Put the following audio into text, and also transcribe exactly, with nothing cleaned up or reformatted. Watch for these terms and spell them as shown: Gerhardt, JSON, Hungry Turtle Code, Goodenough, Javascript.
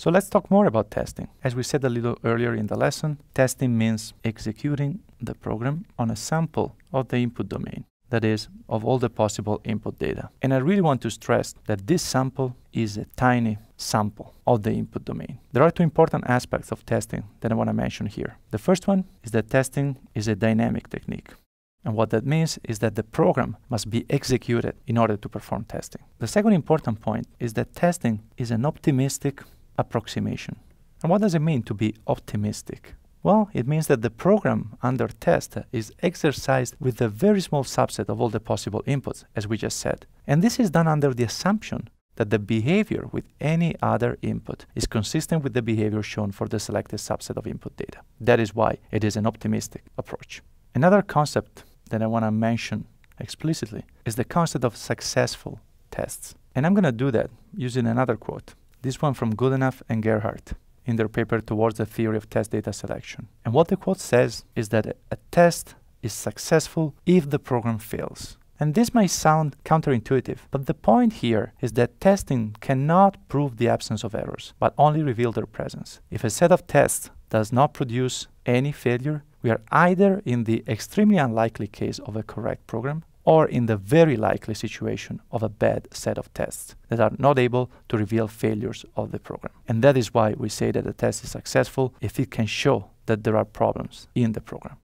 So let's talk more about testing. As we said a little earlier in the lesson, testing means executing the program on a sample of the input domain, that is, of all the possible input data. And I really want to stress that this sample is a tiny sample of the input domain. There are two important aspects of testing that I want to mention here. The first one is that testing is a dynamic technique. And what that means is that the program must be executed in order to perform testing. The second important point is that testing is an optimistic approximation. And what does it mean to be optimistic? Well, it means that the program under test is exercised with a very small subset of all the possible inputs, as we just said. And this is done under the assumption that the behavior with any other input is consistent with the behavior shown for the selected subset of input data. That is why it is an optimistic approach. Another concept that I want to mention explicitly is the concept of successful tests. And I'm going to do that using another quote, this one from Goodenough and Gerhardt, in their paper Towards the Theory of Test Data Selection. And what the quote says is that a, a test is successful if the program fails. And this may sound counterintuitive, but the point here is that testing cannot prove the absence of errors, but only reveal their presence. If a set of tests does not produce any failure, we are either in the extremely unlikely case of a correct program, or in the very likely situation of a bad set of tests that are not able to reveal failures of the program. And that is why we say that a test is successful if it can show that there are problems in the program.